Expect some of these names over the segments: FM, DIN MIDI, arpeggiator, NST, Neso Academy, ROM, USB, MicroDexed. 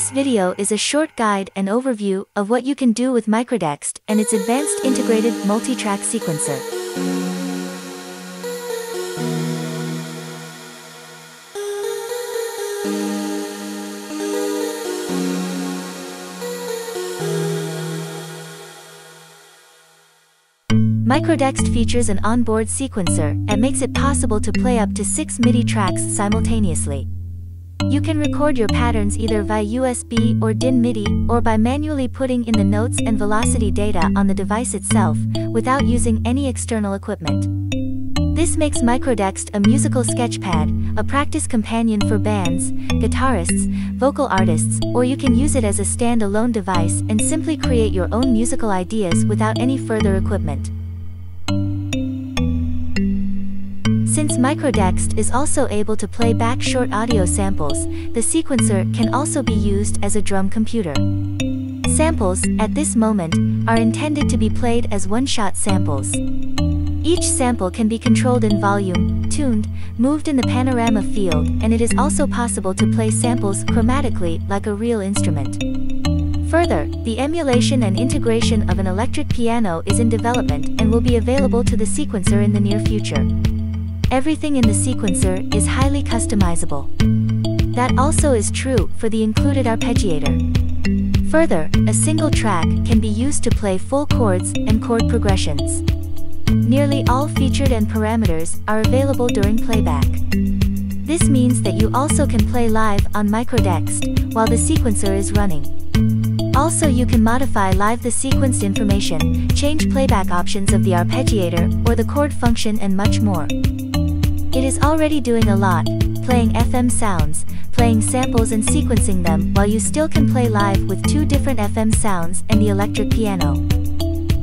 This video is a short guide and overview of what you can do with MicroDexed and its advanced integrated multi-track sequencer. MicroDexed features an onboard sequencer and makes it possible to play up to 6 MIDI tracks simultaneously. You can record your patterns either via USB or DIN MIDI, or by manually putting in the notes and velocity data on the device itself, without using any external equipment. This makes MicroDexed a musical sketchpad, a practice companion for bands, guitarists, vocal artists, or you can use it as a standalone device and simply create your own musical ideas without any further equipment. Since MicroDexed is also able to play back short audio samples, the sequencer can also be used as a drum computer. Samples, at this moment, are intended to be played as one-shot samples. Each sample can be controlled in volume, tuned, moved in the panorama field, and it is also possible to play samples chromatically like a real instrument. Further, the emulation and integration of an electric piano is in development and will be available to the sequencer in the near future. Everything in the sequencer is highly customizable. That also is true for the included arpeggiator. Further, a single track can be used to play full chords and chord progressions. Nearly all featured and parameters are available during playback. This means that you also can play live on MicroDexed while the sequencer is running. Also, you can modify live the sequenced information, change playback options of the arpeggiator or the chord function, and much more. It is already doing a lot, playing FM sounds, playing samples and sequencing them, while you still can play live with two different FM sounds and the electric piano.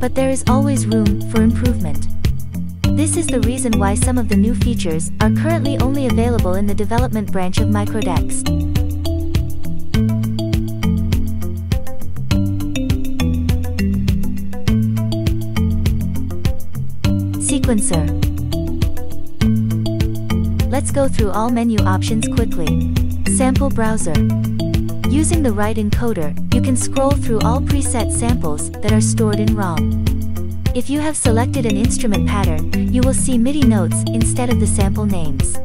But there is always room for improvement. This is the reason why some of the new features are currently only available in the development branch of MicroDexed. Sequencer. Let's go through all menu options quickly. Sample browser. Using the right encoder, you can scroll through all preset samples that are stored in ROM. If you have selected an instrument pattern, you will see MIDI notes instead of the sample names.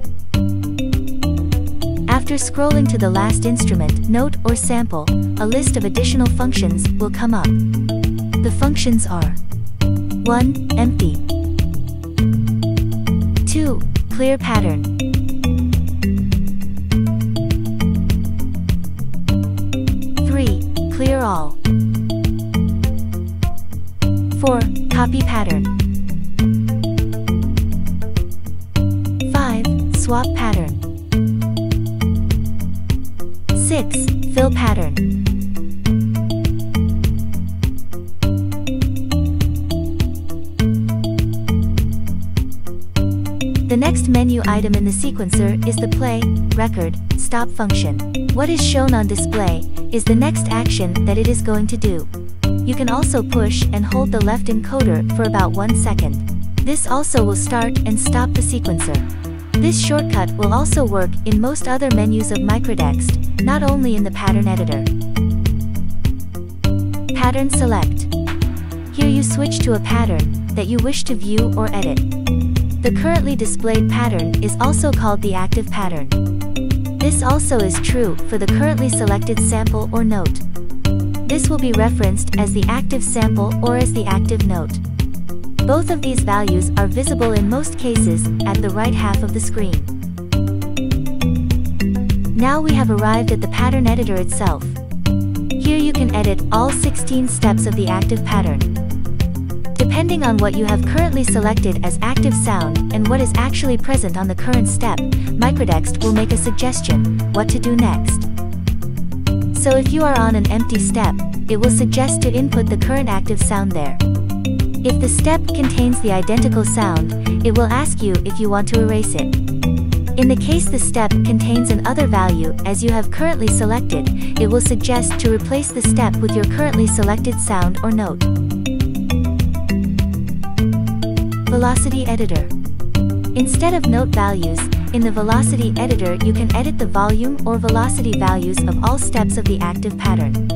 After scrolling to the last instrument, note or sample, a list of additional functions will come up. The functions are 1. Empty. 2. Clear pattern. 3. Clear all. 4. Copy pattern. 5. Swap pattern. 6. Fill pattern. The next menu item in the sequencer is the play, record, stop function. What is shown on display is the next action that it is going to do. You can also push and hold the left encoder for about 1 second. This also will start and stop the sequencer. This shortcut will also work in most other menus of MicroDexed, not only in the pattern editor. Pattern select. Here you switch to a pattern that you wish to view or edit. The currently displayed pattern is also called the active pattern. This also is true for the currently selected sample or note. This will be referenced as the active sample or as the active note. Both of these values are visible in most cases at the right half of the screen. Now we have arrived at the pattern editor itself. Here you can edit all 16 steps of the active pattern. Depending on what you have currently selected as active sound and what is actually present on the current step, MicroDexed will make a suggestion what to do next. So if you are on an empty step, it will suggest to input the current active sound there. If the step contains the identical sound, it will ask you if you want to erase it. In the case the step contains an other value as you have currently selected, it will suggest to replace the step with your currently selected sound or note. Velocity editor. Instead of note values, In the velocity editor, you can edit the volume or velocity values of all steps of the active pattern.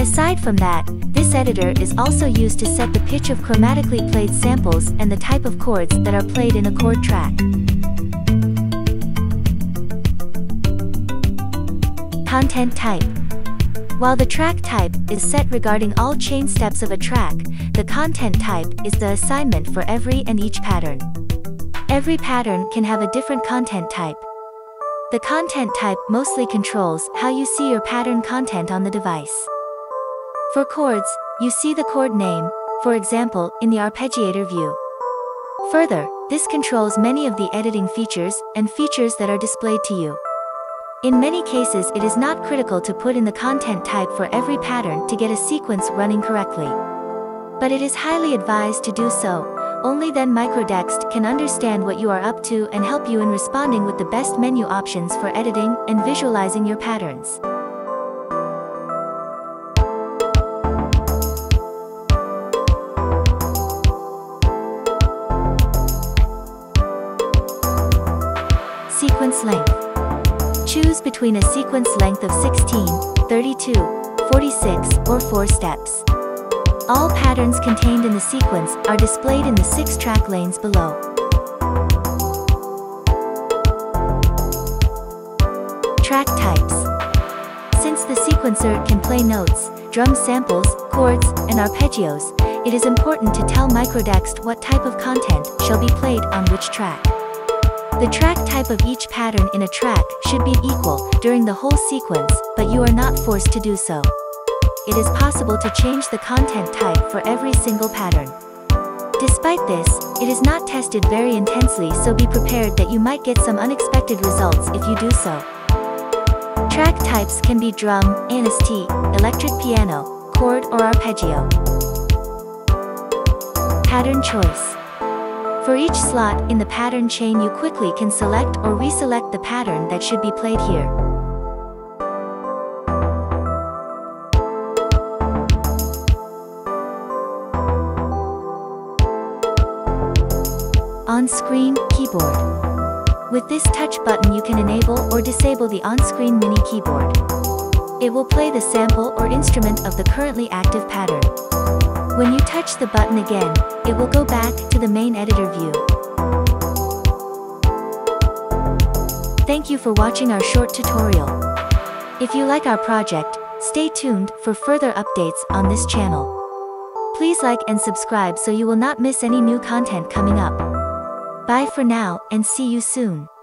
Aside from that, this editor is also used to set the pitch of chromatically played samples and the type of chords that are played in a chord track. Content type. While the track type is set regarding all chain steps of a track, the content type is the assignment for every and each pattern. Every pattern can have a different content type. The content type mostly controls how you see your pattern content on the device. For chords, you see the chord name, for example, in the arpeggiator view. Further, this controls many of the editing features and features that are displayed to you. In many cases, it is not critical to put in the content type for every pattern to get a sequence running correctly. But it is highly advised to do so. Only then MicroDexed can understand what you are up to and help you in responding with the best menu options for editing and visualizing your patterns. Sequence length. Choose between a sequence length of 16, 32, 46, or 4 steps. All patterns contained in the sequence are displayed in the 6 track lanes below. Track types. Since the sequencer can play notes, drum samples, chords, and arpeggios, it is important to tell MicroDexed what type of content shall be played on which track. The track type of each pattern in a track should be equal during the whole sequence, but you are not forced to do so. It is possible to change the content type for every single pattern. Despite this, it is not tested very intensely, so be prepared that you might get some unexpected results if you do so. Track types can be drum, NST, electric piano, chord, or arpeggio. Pattern choice. For each slot in the pattern chain, you quickly can select or reselect the pattern that should be played here. On-screen keyboard. With this touch button, you can enable or disable the on-screen mini keyboard. It will play the sample or instrument of the currently active pattern. When you touch the button again, it will go back to the main editor view. Thank you for watching our short tutorial. If you like our project, stay tuned for further updates on this channel. Please like and subscribe so you will not miss any new content coming up. Bye for now and see you soon.